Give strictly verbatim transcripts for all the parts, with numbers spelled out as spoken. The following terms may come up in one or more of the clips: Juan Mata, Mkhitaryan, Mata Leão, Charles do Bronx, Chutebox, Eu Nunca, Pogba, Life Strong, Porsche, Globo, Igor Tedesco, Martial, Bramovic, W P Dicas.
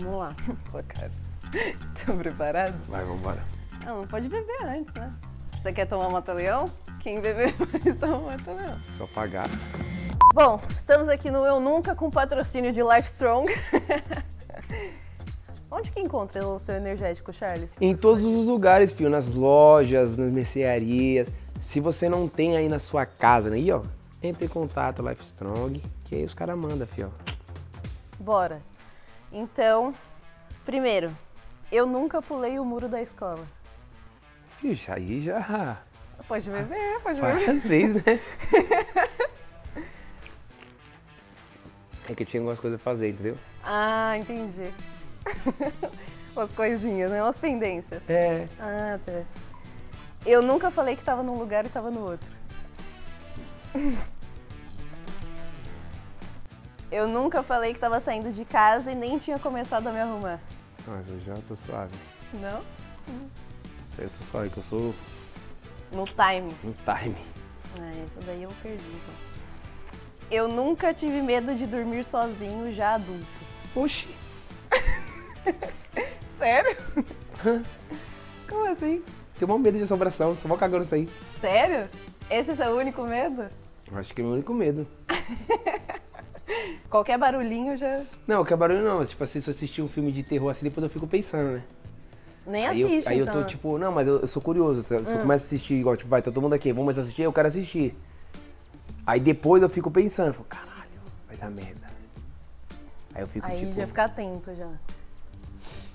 Vamos lá. Sua cara. Estão preparados? Vai, vamos embora. Não, não pode beber antes, né? Você quer tomar Mata Leão? Quem beber mais toma Mata Leão. Só pagar. Bom, estamos aqui no Eu Nunca com patrocínio de Life Strong. Onde que encontra o seu energético, Charles? Em todos os lugares, filho. Nas lojas, nas mercearias. Se você não tem aí na sua casa, né? Aí, ó, entre em contato, Life Strong, que aí os caras mandam, filho. Bora. Então, primeiro, eu nunca pulei o muro da escola. Ixi, aí já... Pode beber, pode beber. Várias vezes, né? É que eu tinha algumas coisas a fazer, entendeu? Ah, entendi. Umas coisinhas, né? Umas pendências. É. Ah, tá. Eu nunca falei que tava num lugar e tava no outro. Eu nunca falei que tava saindo de casa e nem tinha começado a me arrumar. Mas eu já tô suave. Não? Eu tô suave, que eu sou... No time. No time. Ah, isso daí eu perdi. Então. Eu nunca tive medo de dormir sozinho já adulto. Oxi. Sério? Como assim? Tenho maior medo de assombração, só vou cagando isso aí. Sério? Esse é seu único medo? Eu acho que é o meu único medo. Qualquer barulhinho já... Não, qualquer barulho não. Tipo assim, se eu assistir um filme de terror assim, depois eu fico pensando, né? Nem aí assiste, eu, Aí então. eu tô tipo, não, mas eu, eu sou curioso. Se eu hum. começo a assistir, igual, tipo, vai, tá todo mundo aqui, vamos assistir, eu quero assistir. Aí depois eu fico pensando, eu falo, caralho, vai dar merda. Aí eu fico aí, tipo... Aí já fica atento já.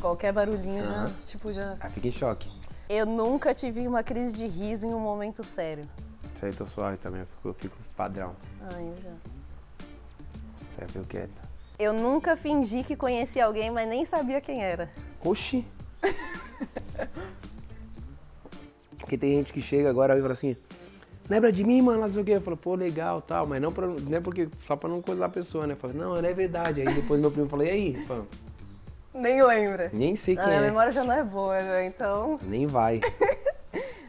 Qualquer barulhinho, uhum. já, tipo, já... Aí fica em choque. Eu nunca tive uma crise de riso em um momento sério. Isso aí, tô suave também, eu fico, eu fico padrão. Ah, eu já. Você viu quieto. Eu nunca fingi que conheci alguém, mas nem sabia quem era. Oxi. Porque tem gente que chega agora e fala assim, lembra de mim, mano, não sei o quê. Eu falo, pô, legal, tal, mas não, pra, não é porque, só pra não coisar a pessoa, né? Eu falo, não, não é verdade. Aí depois meu primo falou, e aí? Eu falo, nem lembra. Nem sei quem é. A minha memória já não é boa, né? Então... Nem vai.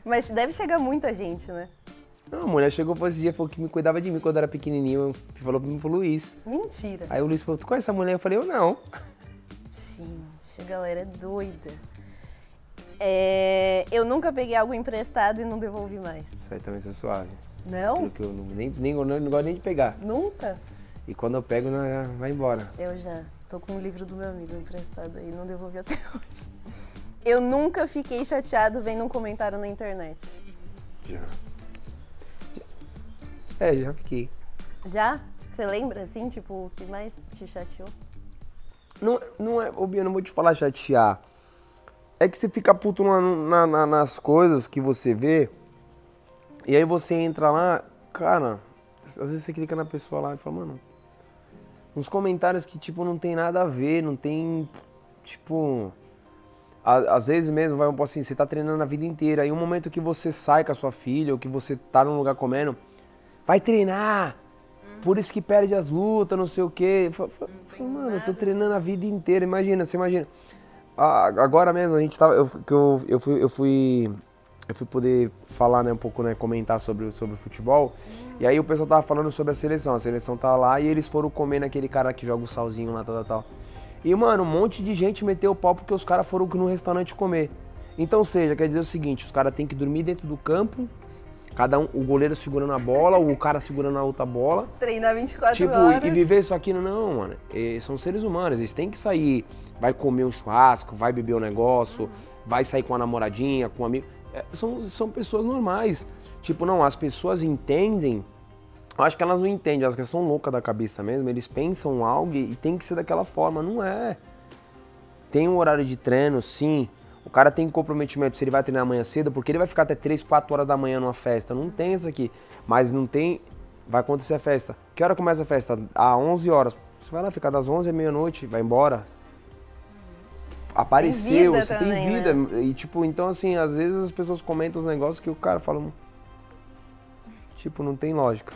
Mas deve chegar muita gente, né? Não, a mulher chegou pra esse dia, falou que me cuidava de mim quando eu era pequenininho. Falou pra mim, falou, Luiz. Mentira. Aí o Luiz falou, tu conhece essa mulher? Eu falei, eu não. Gente, a galera é doida. É... Eu nunca peguei algo emprestado e não devolvi mais. Isso aí também é suave. Não? Porque eu não, nem, nem, eu não gosto nem de pegar. Nunca? E quando eu pego, não, vai embora. Eu já. Tô com um livro do meu amigo emprestado aí, não devolvi até hoje. Eu nunca fiquei chateado vendo um comentário na internet. Já. É, já fiquei. Já? Você lembra, assim, tipo, o que mais te chateou? Não, não é, Obi, eu não vou te falar chatear. É que você fica puto na, na, na, nas coisas que você vê, e aí você entra lá, cara, às vezes você clica na pessoa lá e fala, mano, uns comentários que, tipo, não tem nada a ver, não tem, tipo... À, às vezes mesmo, vai assim, você tá treinando a vida inteira, aí um momento que você sai com a sua filha, ou que você tá num lugar comendo, vai treinar, uhum. por isso que perde as lutas, não sei o quê. Eu falo, mano, eu tô treinando a vida inteira, imagina, você imagina. Ah, agora mesmo, a gente tava, eu, eu, eu, fui, eu, fui, eu fui poder falar, né, um pouco, né, comentar sobre, sobre futebol, sim. E aí o pessoal tava falando sobre a seleção, a seleção tá lá e eles foram comer naquele cara que joga o salzinho lá, tal, tal, tal. E, mano, um monte de gente meteu o pau porque os caras foram no restaurante comer. Então, seja, quer dizer o seguinte, os caras tem que dormir dentro do campo, cada um, o goleiro segurando a bola, o cara segurando a outra bola. Treinar vinte e quatro tipo, horas. Tipo, e viver isso aqui, não, mano. São seres humanos, eles têm que sair, vai comer um churrasco, vai beber um negócio, vai sair com a namoradinha, com um amigo. É, são, são pessoas normais. Tipo, não, as pessoas entendem, eu acho que elas não entendem, elas são loucas da cabeça mesmo, eles pensam algo e tem que ser daquela forma, não é. Tem um horário de treino, sim. O cara tem comprometimento se ele vai treinar amanhã cedo, porque ele vai ficar até três, quatro horas da manhã numa festa. Não tem isso aqui. Mas não tem... Vai acontecer a festa. Que hora começa a festa? Às onze horas. Você vai lá ficar das onze à meia-noite, vai embora. Apareceu, você tem vida. Você também, tem vida. Né? E tipo, então assim, às vezes as pessoas comentam os negócios que o cara fala... Tipo, não tem lógica.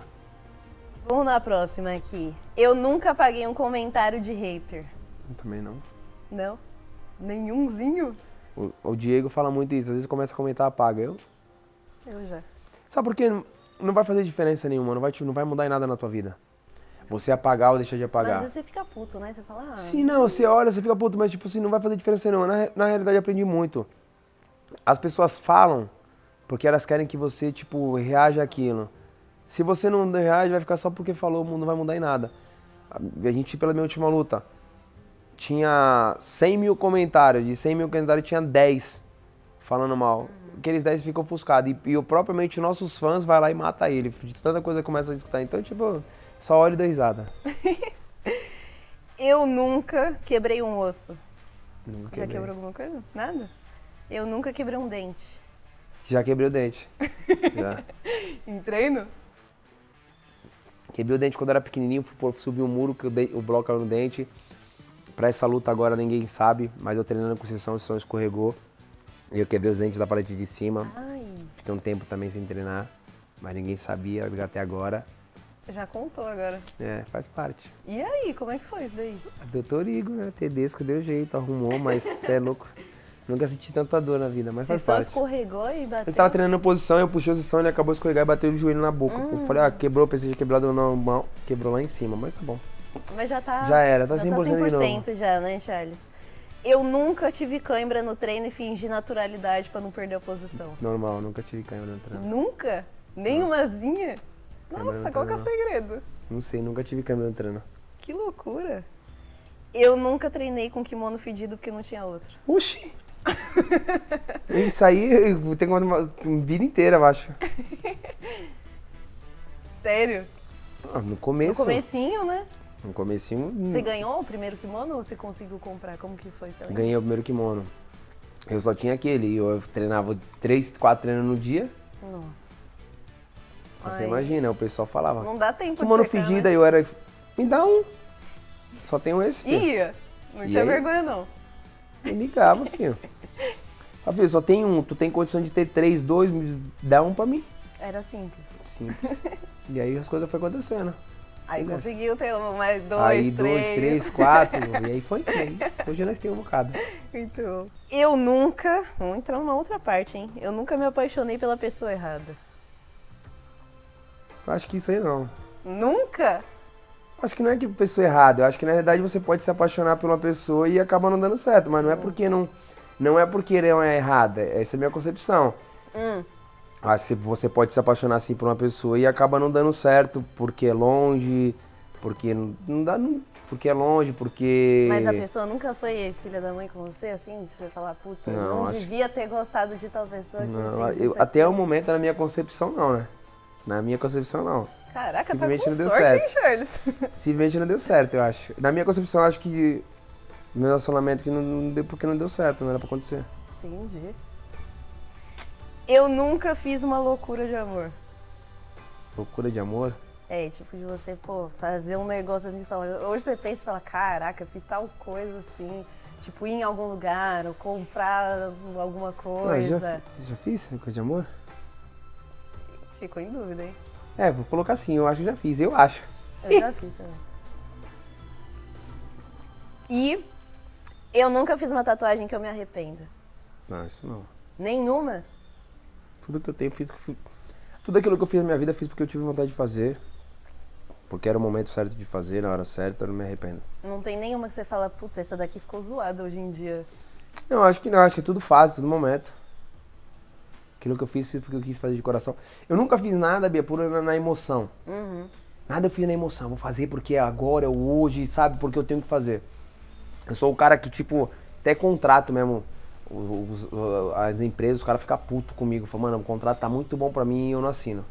Vamos na próxima aqui. Eu nunca paguei um comentário de hater. Eu também não. Não? Nenhumzinho? O Diego fala muito isso, às vezes começa a comentar, apaga. Eu? Eu já. Sabe por quê? Não vai fazer diferença nenhuma, não vai, não vai mudar em nada na tua vida. Você apagar ou deixar de apagar. Mas você fica puto, né? Você fala... Ah, sim, não, você olha, você fica puto, mas tipo assim, não vai fazer diferença não. Na, na realidade, eu aprendi muito. As pessoas falam porque elas querem que você, tipo, reaja àquilo. Se você não reage, vai ficar só porque falou, não vai mudar em nada. A gente, pela minha última luta, tinha cem mil comentários. De cem mil comentários, tinha dez falando mal. Aqueles dez ficam ofuscados. E, e propriamente nossos fãs vai lá e mata ele. De tanta coisa que começa a escutar. Então, tipo, só olho e dou risada. Eu nunca quebrei um osso. Nunca quebrei. Já quebrou alguma coisa? Nada? Eu nunca quebrei um dente. Já quebrei o dente. Já. Em treino? Quebrei o dente quando era pequenininho, fui subir um muro, que o bloco caiu no dente. Pra essa luta agora ninguém sabe, mas eu treinando com o Sessão, o Sessão escorregou. E eu quebrei os dentes da parede de cima. Ai. Fiquei um tempo também sem treinar, mas ninguém sabia até agora. Já contou agora. É, faz parte. E aí, como é que foi isso daí? Doutor Igor, né? Tedesco deu jeito, arrumou, mas é louco. Nunca senti tanta dor na vida, mas você faz parte. Você só escorregou e bateu? Ele tava treinando posição, eu puxei a posição, ele acabou de escorregar e bateu o joelho na boca. Hum. Eu falei, ah, quebrou, pensei que quebrado na mão, quebrou lá em cima, mas tá bom. Mas já tá... Já era, tá já cem por cento, tá cem por cento já, né, Charles? Eu nunca tive câimbra no treino e fingi naturalidade pra não perder a posição. Normal, nunca tive câimbra no treino. Nunca? Nem não. Umazinha? Nossa, qual que é o segredo? Não sei, nunca tive câimbra no treino. Que loucura. Eu nunca treinei com kimono fedido porque não tinha outro. Oxi! Isso aí tem uma vida inteira, eu acho. Sério? Ah, no começo. No comecinho, né? No comecinho... Você ganhou o primeiro kimono ou você conseguiu comprar? Como que foi? Ganhei o primeiro kimono. Eu só tinha aquele. Eu treinava três, quatro treinos no dia. Nossa. Você ai. Imagina, o pessoal falava. Não dá tempo kimono de secar, fedida, né? Eu era... Me dá um. Só tenho esse. Ia. Não e tinha aí? Vergonha, não. E ligava, filho. Ah, filho, só tem um, tu tem condição de ter três, dois, dá um pra mim. Era simples. Simples. E aí as coisas foram acontecendo. Aí não conseguiu ter um, mais dois, aí, três. Aí dois, três, quatro, e aí foi assim. Hoje nós temos um bocado. Então, eu nunca, vamos entrar numa outra parte, hein? Eu nunca me apaixonei pela pessoa errada. Acho que isso aí não. Nunca? Acho que não é que pessoa errada, eu acho que na verdade você pode se apaixonar por uma pessoa e acaba não dando certo, mas não é porque não, não é porque não é errada, essa é a minha concepção. Hum. Acho que você pode se apaixonar assim por uma pessoa e acaba não dando certo porque é longe, porque não dá, não, porque é longe, porque... Mas a pessoa nunca foi filha da mãe com você, assim, de você falar, puta, não, não devia que... ter gostado de tal pessoa. Que não, eu, até o momento na minha concepção não, né? Na minha concepção não. Caraca, tá com sorte, hein, Charles? Simplesmente não deu certo, eu acho. Na minha concepção, eu acho que meu relacionamento que não, não deu porque não deu certo, não era pra acontecer. Entendi. Eu nunca fiz uma loucura de amor. Loucura de amor? É, tipo de você, pô, fazer um negócio assim, falar, hoje você pensa e fala, caraca, eu fiz tal coisa assim, tipo ir em algum lugar, ou comprar alguma coisa. Ah, já, já fiz coisa de amor? Ficou em dúvida, hein? É, vou colocar assim, eu acho que já fiz, eu acho. Eu já fiz também. E eu nunca fiz uma tatuagem que eu me arrependa. Não, isso não. Nenhuma? Tudo que eu tenho, fiz... Tudo aquilo que eu fiz na minha vida, fiz porque eu tive vontade de fazer. Porque era o momento certo de fazer, na hora certa, eu não me arrependo. Não tem nenhuma que você fala, puta, essa daqui ficou zoada hoje em dia. Não, acho que não, acho que é tudo fácil, tudo momento. Aquilo que eu fiz, porque eu quis fazer de coração. Eu nunca fiz nada, Bia, pura na, na emoção. Uhum. Nada eu fiz na emoção. Vou fazer porque é agora, é hoje, sabe? Porque eu tenho que fazer. Eu sou o cara que, tipo, até contrato mesmo. Os, as empresas, os caras ficam putos comigo. Falam, mano, o contrato tá muito bom pra mim e eu não assino.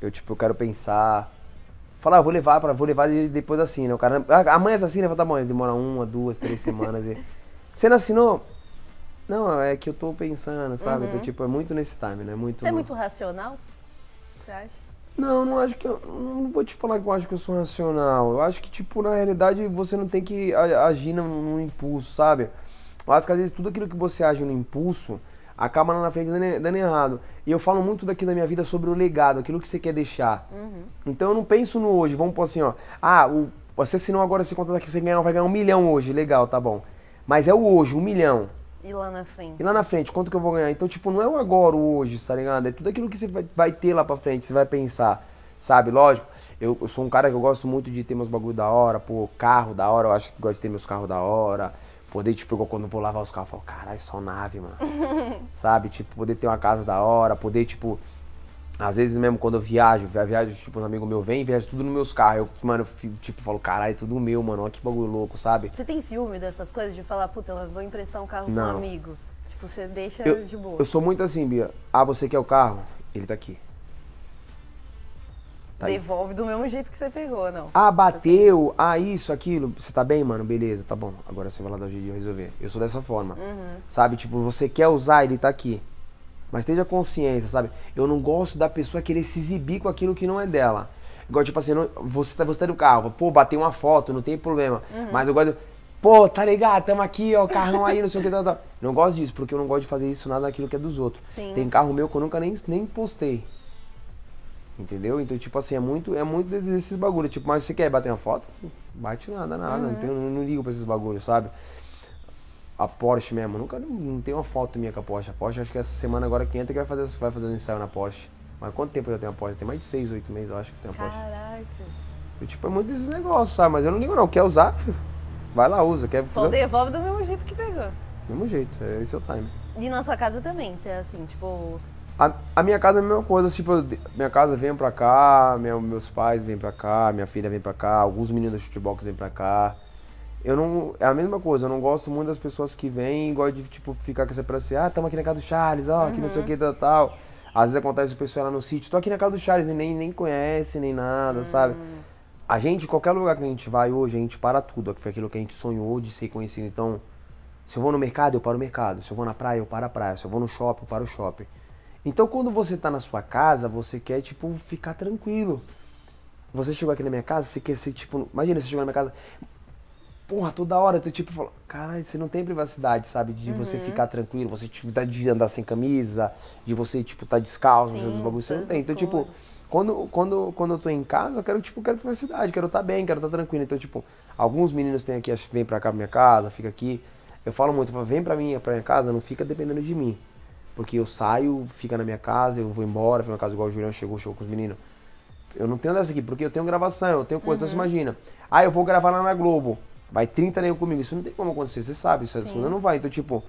Eu, tipo, eu quero pensar. Falar, ah, vou levar, pra, vou levar e depois assino. O cara, amanhã assina, eu falo, tá bom. Demora uma, duas, três semanas. E... Você não assinou? Não, é que eu tô pensando, sabe? Uhum. Então, tipo, é muito nesse time, né? Muito... Você é muito racional? Você acha? Não, não acho que eu... Não vou te falar que eu acho que eu sou racional. Eu acho que, tipo, na realidade, você não tem que agir num impulso, sabe? Eu acho que, às vezes, tudo aquilo que você age no impulso acaba lá na frente dando errado. E eu falo muito daqui da minha vida sobre o legado, aquilo que você quer deixar. Uhum. Então, eu não penso no hoje. Vamos pôr assim, ó. Ah, o... você assinou agora esse contrato aqui, você ganha, vai ganhar um milhão hoje. Legal, tá bom. Mas é o hoje, um milhão. E lá na frente. E lá na frente, quanto que eu vou ganhar? Então, tipo, não é o agora, o hoje, tá ligado? É tudo aquilo que você vai, vai ter lá pra frente, você vai pensar, sabe? Lógico, Eu, eu sou um cara que eu gosto muito de ter meus bagulho da hora, pô, carro da hora, eu acho que gosto de ter meus carros da hora. Poder, tipo, quando eu vou lavar os carros, eu falo, caralho, só nave, mano. Sabe? Tipo, poder ter uma casa da hora, poder, tipo... Às vezes mesmo quando eu viajo, eu viajo, tipo, um amigo meu vem e viaja tudo nos meus carros. Eu, mano, eu, tipo, falo, caralho, é tudo meu, mano, olha que bagulho louco, sabe? Você tem ciúme dessas coisas de falar, puta, eu vou emprestar um carro pra um amigo? Tipo, você deixa eu, de boa. Eu sou muito assim, Bia. Ah, você quer o carro? Ele tá aqui. Tá Devolve aí. Do mesmo jeito que você pegou, não. Ah, bateu, ah, isso, aquilo. Você tá bem, mano? Beleza, tá bom. Agora você vai lá dar um jeito de resolver. Eu sou dessa forma. Uhum. Sabe, tipo, você quer usar, ele tá aqui. Mas esteja consciência, sabe? Eu não gosto da pessoa querer se exibir com aquilo que não é dela. Igual, tipo assim, não, você tá gostando do carro. Pô, bateu uma foto, não tem problema. Uhum. Mas eu gosto... Pô, tá ligado? Tamo aqui, ó, carrão aí, não sei o que, tá, tá. Não gosto disso, porque eu não gosto de fazer isso nada daquilo que é dos outros. Sim. Tem carro meu que eu nunca nem, nem postei. Entendeu? Então, tipo assim, é muito, é muito desses bagulhos. Tipo, mas você quer bater uma foto? Bate nada, nada. Uhum. Então, eu não, não ligo pra esses bagulhos, sabe? A Porsche mesmo, nunca, não, não tem uma foto minha com a Porsche. A Porsche, acho que essa semana agora quem entra que vai fazer, vai fazer um ensaio na Porsche. Mas quanto tempo eu tenho a Porsche? Tem mais de seis, oito meses, eu acho que tem a Porsche. Caraca. Então, tipo, é muito desses negócios, sabe? Mas eu não ligo não, quer usar, filho? Vai lá, usa. Quer... Só devolve do mesmo jeito que pegou. Do mesmo jeito, esse é o time. E na sua casa também, você é assim, tipo... A, a minha casa é a mesma coisa, tipo, eu, minha casa vem pra cá, minha, meus pais vêm pra cá, minha filha vem pra cá, alguns meninos da Chutebox vêm pra cá. Eu não... É a mesma coisa, eu não gosto muito das pessoas que vêm e gostam de, tipo, ficar com essa pessoa assim, ah, tamo aqui na casa do Charles, ó, aqui uhum. não sei o que, tal, tal. Às vezes acontece o pessoal lá no sítio, tô aqui na casa do Charles e nem, nem conhece, nem nada, uhum. sabe? A gente, qualquer lugar que a gente vai hoje, a gente para tudo. Foi aquilo que a gente sonhou de ser conhecido. Então, se eu vou no mercado, eu paro o mercado. Se eu vou na praia, eu paro a praia. Se eu vou no shopping, eu paro o shopping. Então, quando você tá na sua casa, você quer, tipo, ficar tranquilo. Você chegou aqui na minha casa, você quer ser, tipo... Imagina, você chegou na minha casa... Porra, toda hora tu tipo fala, caralho, você não tem privacidade, sabe? De uhum. você ficar tranquilo, você tipo, de andar sem camisa, de você, tipo, tá descalço, sim, bagulho, você não tem. Então, coisas. Tipo, quando, quando, quando eu tô em casa, eu quero, tipo, quero privacidade, quero estar tá bem, quero estar tá tranquilo. Então, tipo, alguns meninos têm aqui, acho que vem pra cá pra minha casa, fica aqui. Eu falo muito, eu falo, vem pra mim, pra minha casa, não fica dependendo de mim. Porque eu saio, fica na minha casa, eu vou embora, fica na casa igual o Julião chegou, chegou com os meninos. Eu não tenho dessa aqui, porque eu tenho gravação, eu tenho coisa, uhum. então você imagina. Ah, eu vou gravar lá na Globo. Vai trinta nego comigo, isso não tem como acontecer, você sabe, isso não vai. Então, tipo,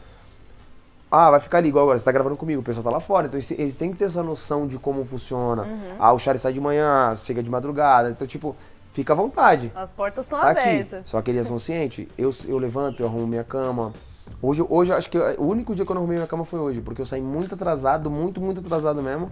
ah, vai ficar ali igual agora, você tá gravando comigo, o pessoal tá lá fora. Então, ele tem que ter essa noção de como funciona. Uhum. Ah, o Charles sai de manhã, chega de madrugada. Então, tipo, fica à vontade. As portas estão tá abertas. Aqui. Só que eles são cientes. Eu, eu levanto, eu arrumo minha cama. Hoje, hoje, acho que eu, o único dia que eu não arrumei minha cama foi hoje, porque eu saí muito atrasado, muito, muito atrasado mesmo.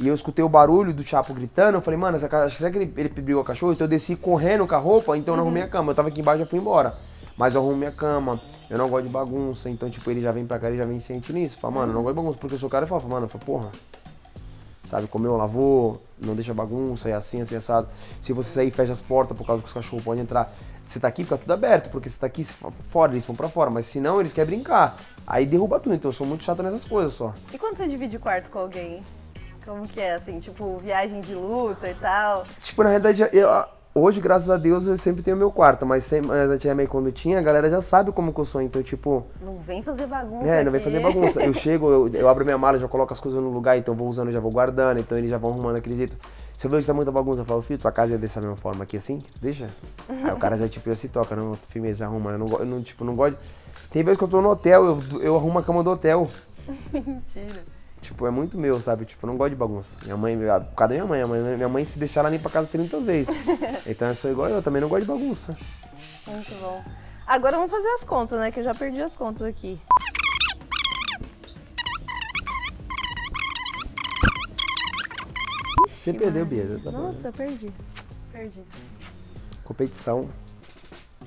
E eu escutei o barulho do Chapo gritando, eu falei, mano, será que ele, ele brigou com a cachorro? Então eu desci correndo com a roupa, então eu não uhum. arrumei a cama. Eu tava aqui embaixo e fui embora. Mas eu arrumo minha cama, eu não gosto de bagunça, então tipo, ele já vem pra cá, ele já vem ciente nisso. Fala, mano, eu não gosto de bagunça, porque eu sou o cara e fala, mano, eu falo, porra, sabe, comeu, lavou, não deixa bagunça, é assim, assim, assado. Se você sair, fecha as portas por causa que os cachorros podem entrar. Você tá aqui, fica tudo aberto, porque você tá aqui fora, eles vão pra fora, mas se não, eles querem brincar. Aí derruba tudo, então eu sou muito chato nessas coisas só. E quando você divide quarto com alguém? Como que é, assim, tipo, viagem de luta e tal? Tipo, na realidade, eu, hoje, graças a Deus, eu sempre tenho meu quarto, mas, sempre, mas antigamente, quando eu tinha, a galera já sabe como que eu sou, então, tipo... Não vem fazer bagunça É, aqui. Não vem fazer bagunça. Eu chego, eu, eu abro minha mala, já coloco as coisas no lugar, então eu vou usando, já vou guardando, então eles já vão arrumando daquele jeito. Se eu vejo que tá muita bagunça, eu falo, filho, tua casa é dessa mesma forma aqui, assim? Deixa. Aí o cara já, tipo, já se toca, não, firmeza, já arruma, eu não, eu não, tipo, não gosto... Tem vezes que eu tô no hotel, eu, eu arrumo a cama do hotel. Mentira. Tipo, é muito meu, sabe? Tipo, eu não gosto de bagunça. Minha mãe, por causa da minha mãe, minha mãe, minha mãe se deixar ela limpa a casa trinta vezes. Então eu sou igual eu, também não gosto de bagunça. Muito bom. Agora vamos fazer as contas, né? Que eu já perdi as contas aqui. Ixi, você perdeu, Bia. Tá Nossa, eu perdi. Perdi. Competição.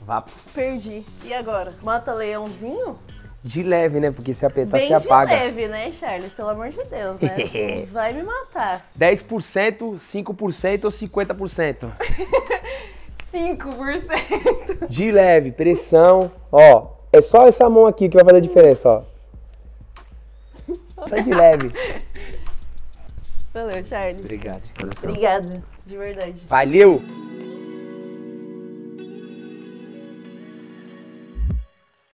Vapo. Perdi. E agora? Mata leãozinho? De leve, né? Porque se apertar, se apaga. Bem de leve, né, Charles? Pelo amor de Deus, né? Vai me matar. dez por cento, cinco por cento ou cinquenta por cento? cinco por cento. De leve, pressão. Ó, é só essa mão aqui que vai fazer a diferença, ó. Só de leve. Valeu, Charles. Obrigado. De Obrigada, de verdade. Valeu!